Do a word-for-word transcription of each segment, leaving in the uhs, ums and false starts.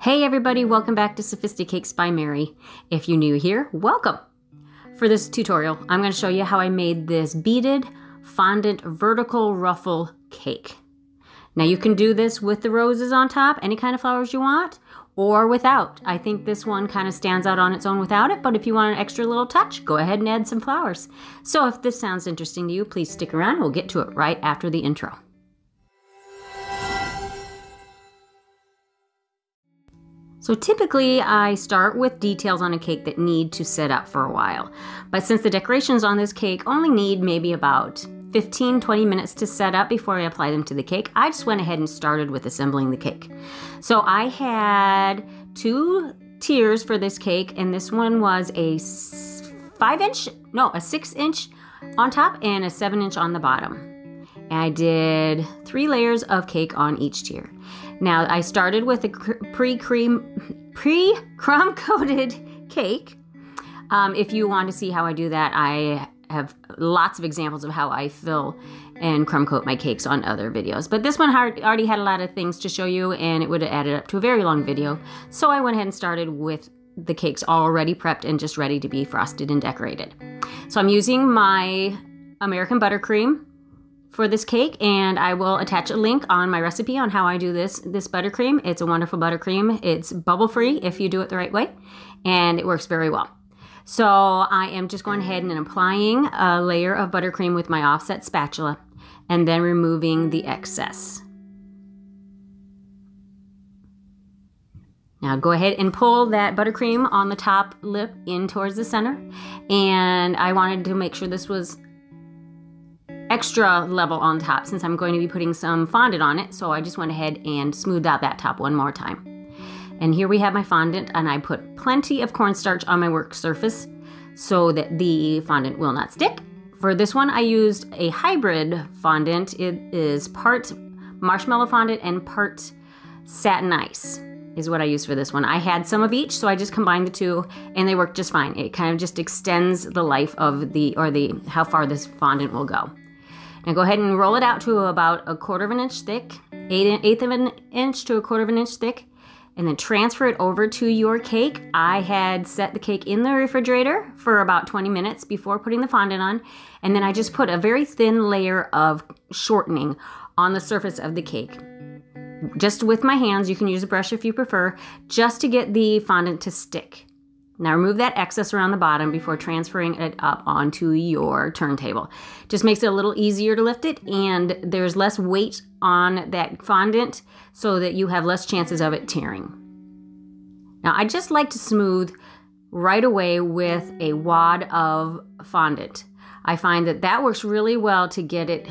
Hey everybody, welcome back to Sophisticakes by Mary. If you're new here, welcome! For this tutorial, I'm going to show you how I made this beaded fondant vertical ruffle cake. Now you can do this with the roses on top, any kind of flowers you want, or without. I think this one kind of stands out on its own without it, but if you want an extra little touch, go ahead and add some flowers. So if this sounds interesting to you, please stick around. We'll get to it right after the intro. So typically I start with details on a cake that need to sit up for a while. But since the decorations on this cake only need maybe about fifteen to twenty minutes to set up before I apply them to the cake, I just went ahead and started with assembling the cake. So I had two tiers for this cake, and this one was a five inch, no, a six inch on top and a seven inch on the bottom. And I did three layers of cake on each tier. Now I started with a pre-cream, pre-crumb coated cake. Um, if you want to see how I do that, I have lots of examples of how I fill and crumb coat my cakes on other videos. But this one already had a lot of things to show you and it would have added up to a very long video. So I went ahead and started with the cakes already prepped and just ready to be frosted and decorated. So I'm using my American buttercream for this cake, and I will attach a link on my recipe on how I do this this buttercream. It's a wonderful buttercream. It's bubble free if you do it the right way, and it works very well. So I am just going ahead and applying a layer of buttercream with my offset spatula and then removing the excess. Now go ahead and pull that buttercream on the top lip in towards the center, and I wanted to make sure this was extra level on top since I'm going to be putting some fondant on it, so I just went ahead and smoothed out that top one more time. And here we have my fondant, and I put plenty of cornstarch on my work surface so that the fondant will not stick. For this one I used a hybrid fondant. It is part marshmallow fondant and part satin ice is what I used for this one. I had some of each, so I just combined the two and they work just fine. It kind of just extends the life of the, or the, how far this fondant will go. Now go ahead and roll it out to about a quarter of an inch thick, eight, eighth of an inch to a quarter of an inch thick, and then transfer it over to your cake. I had set the cake in the refrigerator for about twenty minutes before putting the fondant on, and then I just put a very thin layer of shortening on the surface of the cake. Just with my hands, you can use a brush if you prefer, just to get the fondant to stick. Now remove that excess around the bottom before transferring it up onto your turntable. Just makes it a little easier to lift it, and there's less weight on that fondant so that you have less chances of it tearing. Now I just like to smooth right away with a wad of fondant. I find that that works really well to get it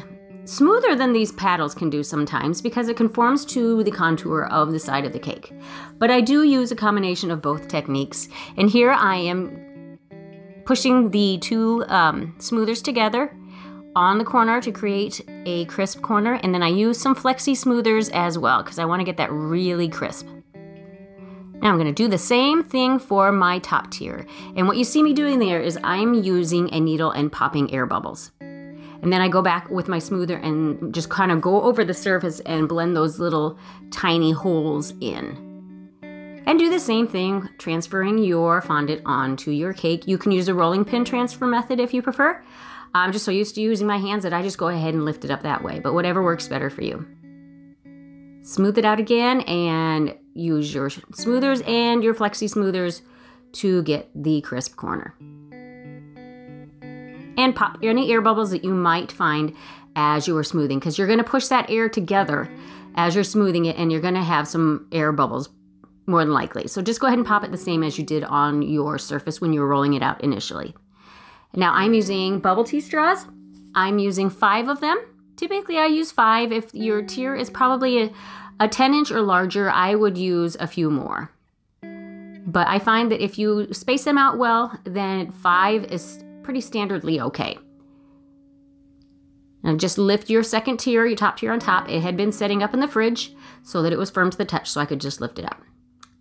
smoother than these paddles can do sometimes because it conforms to the contour of the side of the cake. But I do use a combination of both techniques, and here I am pushing the two um, smoothers together on the corner to create a crisp corner, and then I use some flexi smoothers as well because I want to get that really crisp. Now I'm going to do the same thing for my top tier, and what you see me doing there is I'm using a needle and popping air bubbles. And then I go back with my smoother and just kind of go over the surface and blend those little tiny holes in. And do the same thing, transferring your fondant onto your cake. You can use a rolling pin transfer method if you prefer. I'm just so used to using my hands that I just go ahead and lift it up that way, but whatever works better for you. Smooth it out again and use your smoothers and your flexi smoothers to get the crisp corner. And pop any air bubbles that you might find as you are smoothing, because you're going to push that air together as you're smoothing it, and you're going to have some air bubbles more than likely. So just go ahead and pop it the same as you did on your surface when you were rolling it out initially. Now I'm using bubble tea straws. I'm using five of them. Typically I use five. If your tier is probably a, a ten inch or larger, I would use a few more. But I find that if you space them out well, then five is pretty standardly okay. Now just lift your second tier, your top tier on top. It had been setting up in the fridge so that it was firm to the touch, so I could just lift it up.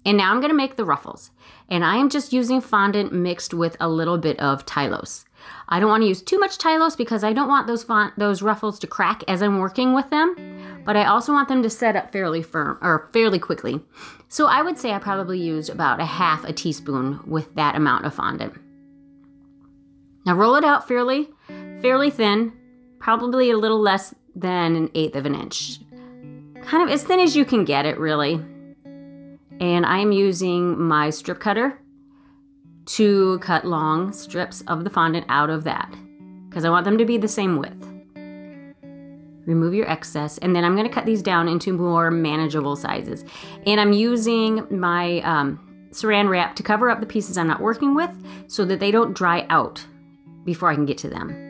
And now I'm gonna make the ruffles. And I am just using fondant mixed with a little bit of tylose. I don't wanna use too much tylose because I don't want those font, those ruffles to crack as I'm working with them, but I also want them to set up fairly firm, or fairly quickly. So I would say I probably used about a half a teaspoon with that amount of fondant. Now roll it out fairly, fairly thin, probably a little less than an eighth of an inch. Kind of as thin as you can get it, really. And I'm using my strip cutter to cut long strips of the fondant out of that because I want them to be the same width. Remove your excess, and then I'm gonna cut these down into more manageable sizes. And I'm using my um, saran wrap to cover up the pieces I'm not working with so that they don't dry out before I can get to them.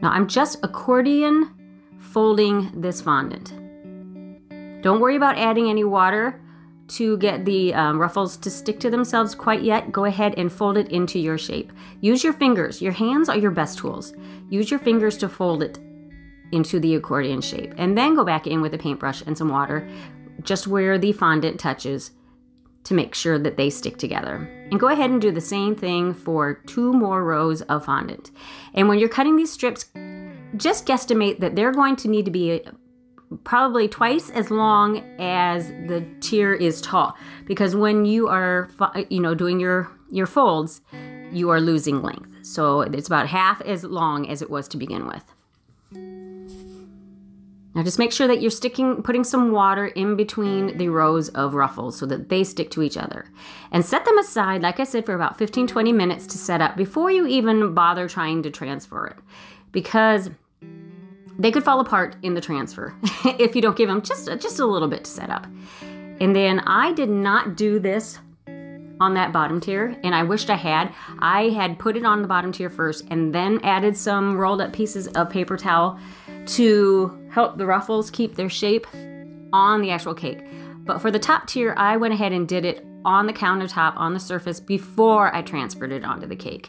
Now I'm just accordion folding this fondant. Don't worry about adding any water to get the um, ruffles to stick to themselves quite yet. Go ahead and fold it into your shape. Use your fingers. Your hands are your best tools. Use your fingers to fold it into the accordion shape, and then go back in with a paintbrush and some water just where the fondant touches to make sure that they stick together. And go ahead and do the same thing for two more rows of fondant. And when you're cutting these strips, just guesstimate that they're going to need to be a, probably twice as long as the tier is tall, because when you are you know doing your your folds, you are losing length, so it's about half as long as it was to begin with. Now just make sure that you're sticking putting some water in between the rows of ruffles so that they stick to each other, and set them aside, like I said, for about fifteen to twenty minutes to set up before you even bother trying to transfer it, because they could fall apart in the transfer if you don't give them just, just a little bit to set up. And then I did not do this on that bottom tier, and I wished I had. I had put it on the bottom tier first and then added some rolled up pieces of paper towel to help the ruffles keep their shape on the actual cake. But for the top tier, I went ahead and did it on the countertop, on the surface, before I transferred it onto the cake.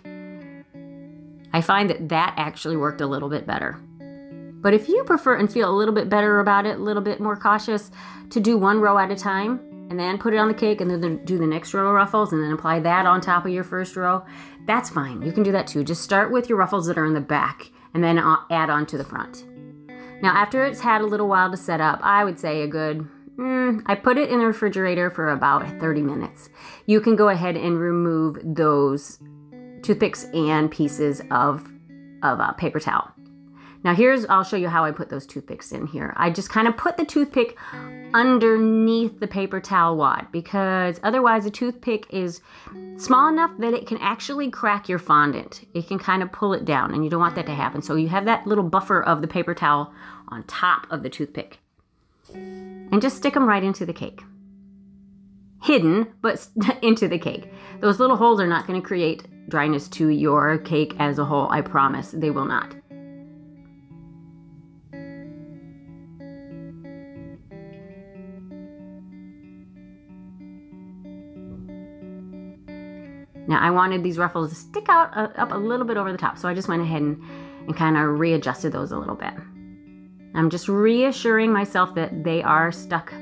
I find that that actually worked a little bit better. But if you prefer and feel a little bit better about it, a little bit more cautious, to do one row at a time and then put it on the cake and then do the next row of ruffles and then apply that on top of your first row, that's fine. You can do that too. Just start with your ruffles that are in the back and then add on to the front. Now, after it's had a little while to set up, I would say a good, mm, I put it in the refrigerator for about thirty minutes. You can go ahead and remove those toothpicks and pieces of, of uh, paper towel. Now here's, I'll show you how I put those toothpicks in here. I just kind of put the toothpick underneath the paper towel wad, because otherwise the toothpick is small enough that it can actually crack your fondant. It can kind of pull it down, and you don't want that to happen. So you have that little buffer of the paper towel on top of the toothpick. And just stick them right into the cake. Hidden, but into the cake. Those little holes are not gonna create dryness to your cake as a whole, I promise, they will not. Now I wanted these ruffles to stick out uh, up a little bit over the top, so I just went ahead and, and kind of readjusted those a little bit. I'm just reassuring myself that they are stuck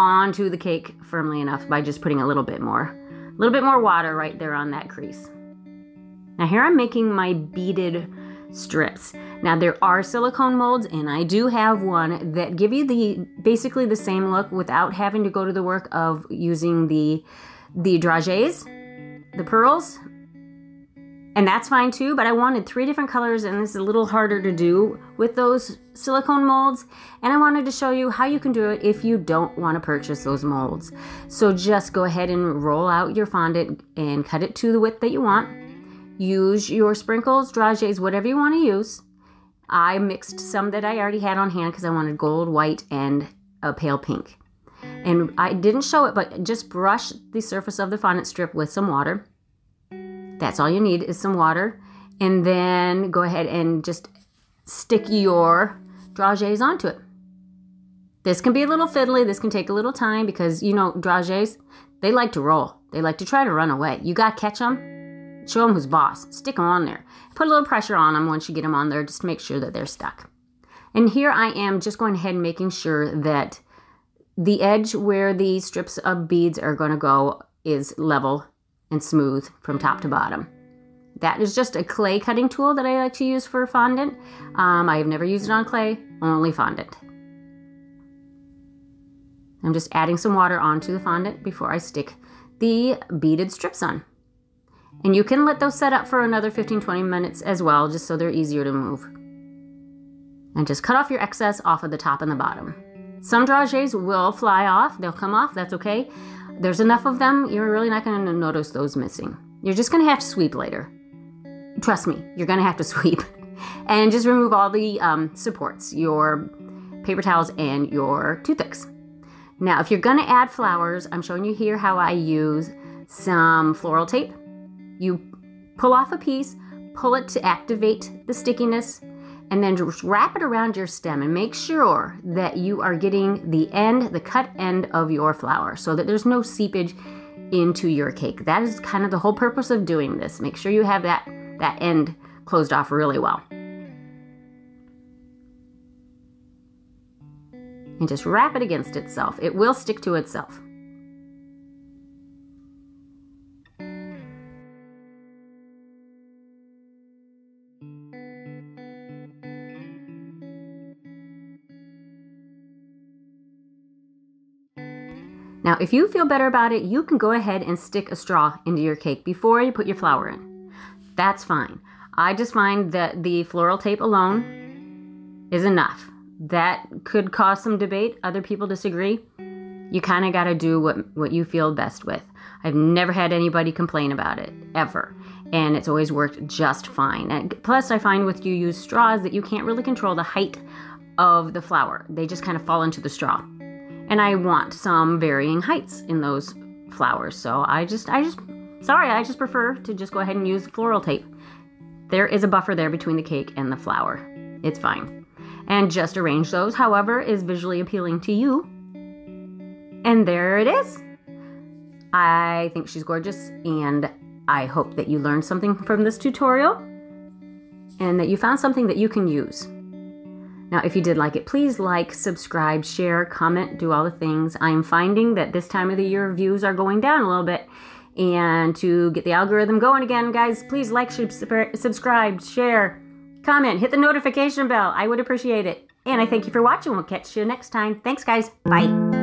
onto the cake firmly enough by just putting a little bit more, a little bit more water right there on that crease. Now here I'm making my beaded strips. Now there are silicone molds, and I do have one that give you the basically the same look without having to go to the work of using the the dragées, the pearls, and that's fine too, but I wanted three different colors, and this is a little harder to do with those silicone molds, and I wanted to show you how you can do it if you don't want to purchase those molds. So just go ahead and roll out your fondant and cut it to the width that you want. Use your sprinkles, dragées, whatever you want to use. I mixed some that I already had on hand because I wanted gold, white, and a pale pink. And I didn't show it, but just brush the surface of the fondant strip with some water. That's all you need is some water. And then go ahead and just stick your dragées onto it. This can be a little fiddly. This can take a little time because, you know, dragées, they like to roll. They like to try to run away. You got to catch them. Show them who's boss. Stick them on there. Put a little pressure on them once you get them on there just to make sure that they're stuck. And here I am just going ahead and making sure that The edge where the strips of beads are going to go is level and smooth from top to bottom. That is just a clay cutting tool that I like to use for fondant. Um, I have never used it on clay, only fondant. I'm just adding some water onto the fondant before I stick the beaded strips on. And you can let those set up for another fifteen to twenty minutes as well, just so they're easier to move. And just cut off your excess off of the top and the bottom. Some dragées will fly off, they'll come off, that's okay. There's enough of them, you're really not going to notice those missing. You're just going to have to sweep later. Trust me, you're going to have to sweep. And just remove all the um, supports, your paper towels and your toothpicks. Now, if you're going to add flowers, I'm showing you here how I use some floral tape. You pull off a piece, pull it to activate the stickiness, and then just wrap it around your stem and make sure that you are getting the end, the cut end of your flower so that there's no seepage into your cake. That is kind of the whole purpose of doing this. Make sure you have that, that end closed off really well. And just wrap it against itself. It will stick to itself. Now, if you feel better about it, you can go ahead and stick a straw into your cake before you put your flower in. That's fine. I just find that the floral tape alone is enough. That could cause some debate. Other people disagree. You kind of got to do what, what you feel best with. I've never had anybody complain about it, ever. And it's always worked just fine. And plus, I find with you use straws that you can't really control the height of the flower. They just kind of fall into the straw. And I want some varying heights in those flowers. So I just, I just, sorry, I just prefer to just go ahead and use floral tape. There is a buffer there between the cake and the flower. It's fine. And just arrange those however is visually appealing to you. And there it is. I think she's gorgeous. And I hope that you learned something from this tutorial and that you found something that you can use. Now, if you did like it, please like, subscribe, share, comment, do all the things. I'm finding that this time of the year, views are going down a little bit. And to get the algorithm going again, guys, please like, subscribe, share, comment, hit the notification bell. I would appreciate it. And I thank you for watching. We'll catch you next time. Thanks, guys. Bye.